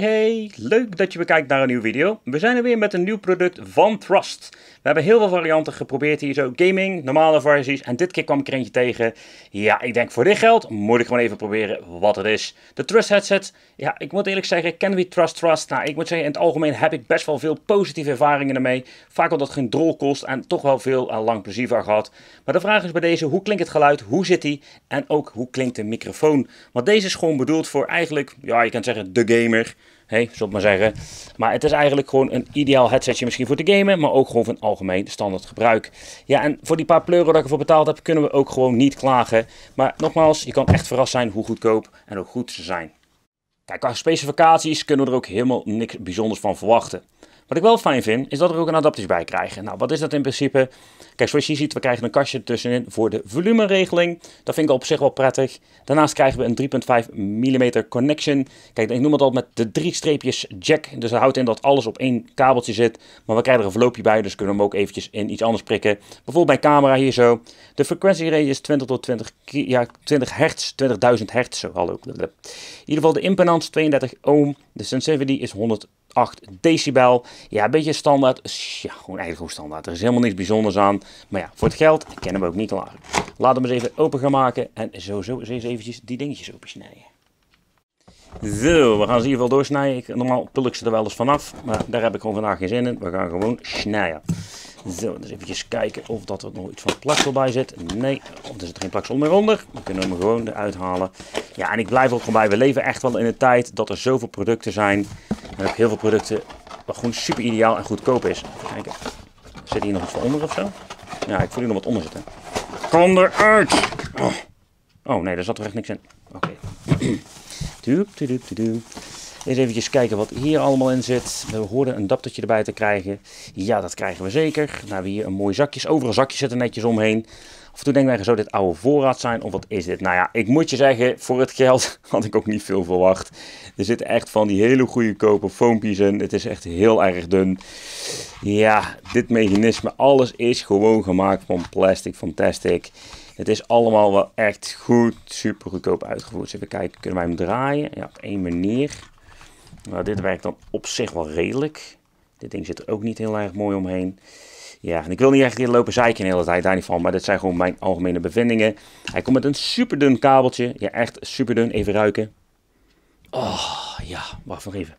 Hey, leuk dat je weer kijkt naar een nieuwe video. We zijn er weer met een nieuw product van Trust. We hebben heel veel varianten geprobeerd hier zo. Gaming, normale versies en dit keer kwam ik er eentje tegen. Ja, ik denk voor dit geld moet ik gewoon even proberen wat het is. De Trust headset, ja ik moet eerlijk zeggen, kennen we Trust? Nou, ik moet zeggen in het algemeen heb ik best wel veel positieve ervaringen ermee. Vaak omdat het geen drol kost en toch wel veel lang plezier van gehad. Maar de vraag is bij deze, hoe klinkt het geluid, hoe zit die en ook hoe klinkt de microfoon? Want deze is gewoon bedoeld voor eigenlijk, ja je kan zeggen de gamer. Hey, zal ik maar zeggen. Maar het is eigenlijk gewoon een ideaal headsetje misschien voor te gamen, maar ook gewoon voor een algemeen standaard gebruik. Ja, en voor die paar euro dat ik ervoor betaald heb, kunnen we ook gewoon niet klagen. Maar nogmaals, je kan echt verrast zijn hoe goedkoop en hoe goed ze zijn. Kijk, qua specificaties kunnen we er ook helemaal niks bijzonders van verwachten. Wat ik wel fijn vind, is dat we ook een adapter bij krijgen. Nou, wat is dat in principe? Kijk, zoals je ziet, we krijgen een kastje ertussenin voor de volumeregeling. Dat vind ik op zich wel prettig. Daarnaast krijgen we een 3,5 mm connection. Kijk, ik noem het al met de 3 streepjes jack. Dus dat houdt in dat alles op één kabeltje zit. Maar we krijgen er een verloopje bij, dus kunnen we hem ook eventjes in iets anders prikken. Bijvoorbeeld mijn camera hier zo. De frequentierange is 20.000 hertz. Zo, hallo. In ieder geval de impedantie 32 ohm. De sensitivity is 108 decibel. Ja, een beetje standaard. Ja, gewoon eigenlijk gewoon standaard. Er is helemaal niks bijzonders aan. Maar ja, voor het geld kennen we ook niet klaar. Laten we hem eens even open gaan maken. En sowieso eens eventjes die dingetjes open snijden. Zo, we gaan ze hier wel doorsnijden. Normaal pul ik ze er wel eens vanaf. Maar daar heb ik gewoon vandaag geen zin in. We gaan gewoon snijden. Zo, dus eventjes kijken of dat er nog iets van plaksel bij zit. Nee, of er zit geen plaksel meer onder. We kunnen hem gewoon eruit halen. Ja, en ik blijf ook gewoon bij. We leven echt wel in een tijd dat er zoveel producten zijn. En ook heel veel producten wat gewoon super ideaal en goedkoop is. Kijk, zit hier nog iets van onder of zo? Ja, ik voel hier nog wat onder zitten. Kom eruit! Oh nee, daar zat er echt niks in. Oké. Okay. Eens eventjes kijken wat hier allemaal in zit. We hoorden een adaptertje erbij te krijgen. Ja, dat krijgen we zeker. Nou, we hebben hier een mooi zakje. Overal zakjes zitten netjes omheen. Af en toe denken wij, zou dit oude voorraad zijn of wat is dit? Nou ja, ik moet je zeggen, voor het geld had ik ook niet veel verwacht. Er zitten echt van die hele goede kope foompjes in. Het is echt heel erg dun. Ja, dit mechanisme, alles is gewoon gemaakt van plastic, fantastic. Het is allemaal wel echt goed, super goedkoop uitgevoerd. Dus even kijken, kunnen wij hem draaien? Ja, op één manier. Nou, dit werkt dan op zich wel redelijk. Dit ding zit er ook niet heel erg mooi omheen. Ja, en ik wil niet echt hier lopen zeiken de hele tijd, daar niet van. Maar dit zijn gewoon mijn algemene bevindingen. Hij komt met een super dun kabeltje. Ja, echt super dun. Even ruiken. Oh, ja. Wacht nog even.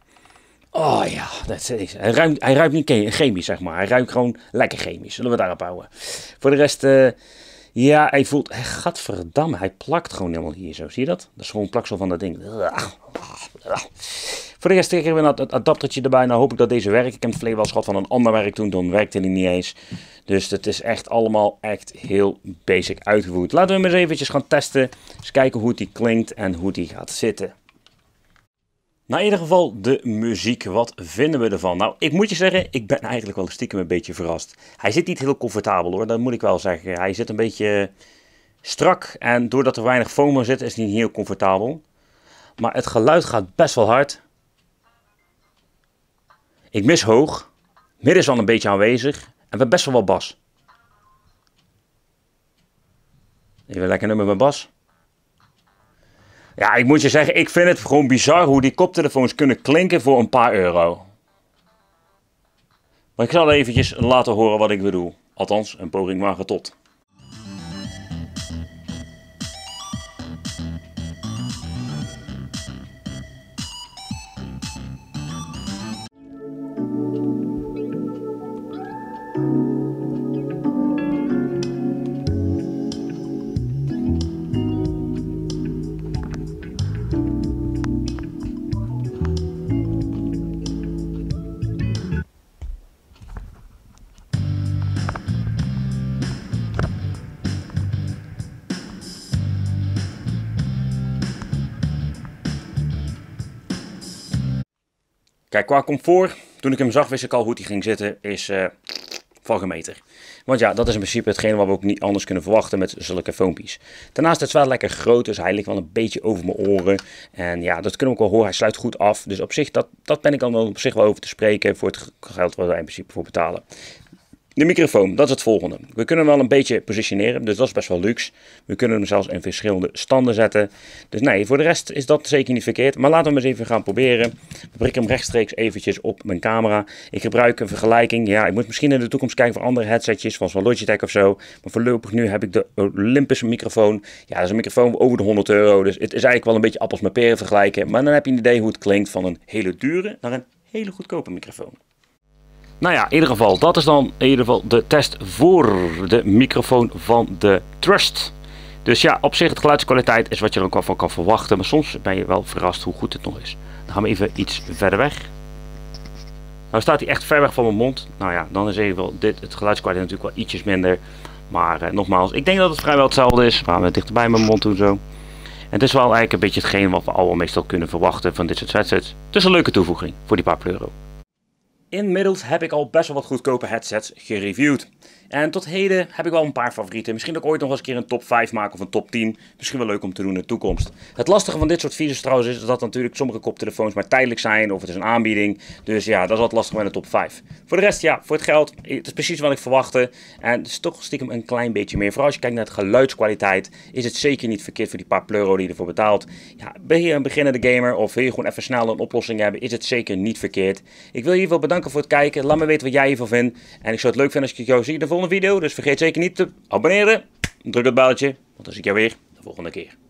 Oh ja, dat is, hij ruikt niet chemisch, zeg maar. Hij ruikt gewoon lekker chemisch. Zullen we daarop houden. Voor de rest, ja, hij voelt... Gadverdamme, hij plakt gewoon helemaal hier zo. Zie je dat? Dat is gewoon plaksel van dat ding. Voor de rest kregen we het adaptertje erbij. Nou hoop ik dat deze werkt. Ik heb het verleden wel eens gehad van een ander werk toen. Dan werkte hij niet eens. Dus het is echt allemaal echt heel basic uitgevoerd. Laten we hem eens eventjes gaan testen. Eens kijken hoe die klinkt en hoe die gaat zitten. Nou, in ieder geval de muziek. Wat vinden we ervan? Nou, ik moet je zeggen, ik ben eigenlijk wel stiekem een beetje verrast. Hij zit niet heel comfortabel hoor, dat moet ik wel zeggen. Hij zit een beetje strak en doordat er weinig foam in zit is hij niet heel comfortabel. Maar het geluid gaat best wel hard. Ik mis hoog. Midden is al een beetje aanwezig. En we hebben best wel wat bas. Even lekker nummer met bas. Ja, ik moet je zeggen, ik vind het gewoon bizar hoe die koptelefoons kunnen klinken voor een paar euro. Maar ik zal eventjes laten horen wat ik bedoel. Althans, een poging wagen tot. Kijk, qua comfort, toen ik hem zag wist ik al hoe hij ging zitten, is van gemeten. Want ja, dat is in principe hetgeen wat we ook niet anders kunnen verwachten met zulke foampies. Daarnaast is het wel lekker groot, dus hij ligt wel een beetje over mijn oren. En ja, dat kunnen we ook wel horen, hij sluit goed af. Dus op zich, dat ben ik dan op zich wel over te spreken voor het geld wat wij in principe voor betalen. De microfoon, dat is het volgende. We kunnen hem wel een beetje positioneren, dus dat is best wel luxe. We kunnen hem zelfs in verschillende standen zetten. Dus nee, voor de rest is dat zeker niet verkeerd. Maar laten we hem eens even gaan proberen. Ik prik hem rechtstreeks eventjes op mijn camera. Ik gebruik een vergelijking. Ja, ik moet misschien in de toekomst kijken voor andere headsetjes, zoals van Logitech of zo. Maar voorlopig nu heb ik de Olympus microfoon. Ja, dat is een microfoon over de €100. Dus het is eigenlijk wel een beetje appels met peren vergelijken. Maar dan heb je een idee hoe het klinkt van een hele dure naar een hele goedkope microfoon. Nou ja, in ieder geval, dat is dan in ieder geval de test voor de microfoon van de Trust. Dus ja, op zich de geluidskwaliteit is wat je er ook wel van kan verwachten. Maar soms ben je wel verrast hoe goed het nog is. Dan gaan we even iets verder weg. Nou staat hij echt ver weg van mijn mond. Nou ja, dan is even wel dit, het geluidskwaliteit natuurlijk wel ietsjes minder. Maar nogmaals, ik denk dat het vrijwel hetzelfde is. Gaan we dichterbij mijn mond doen zo. En het is wel eigenlijk een beetje hetgeen wat we allemaal meestal kunnen verwachten van dit soort headsets. Het is een leuke toevoeging voor die paar euro. Inmiddels heb ik al best wel wat goedkope headsets gereviewd. En tot heden heb ik wel een paar favorieten. Misschien dat ik ooit nog eens een keer een top 5 maak of een top 10. Misschien wel leuk om te doen in de toekomst. Het lastige van dit soort video's trouwens is dat natuurlijk sommige koptelefoons maar tijdelijk zijn. Of het is een aanbieding. Dus ja, dat is altijd lastig met een top 5. Voor de rest ja, voor het geld. Het is precies wat ik verwachtte. En het is toch stiekem een klein beetje meer. Vooral als je kijkt naar de geluidskwaliteit. Is het zeker niet verkeerd voor die paar euro die je ervoor betaalt. Ja, ben je een beginnende gamer of wil je gewoon even snel een oplossing hebben. Is het zeker niet verkeerd. Ik wil je hiervoor bedanken voor het kijken. Laat me weten wat jij hiervan vindt. En ik zou het leuk vinden als ik jou zie in de volgende video. Dus vergeet zeker niet te abonneren. Druk het belletje, want dan zie ik jou weer de volgende keer.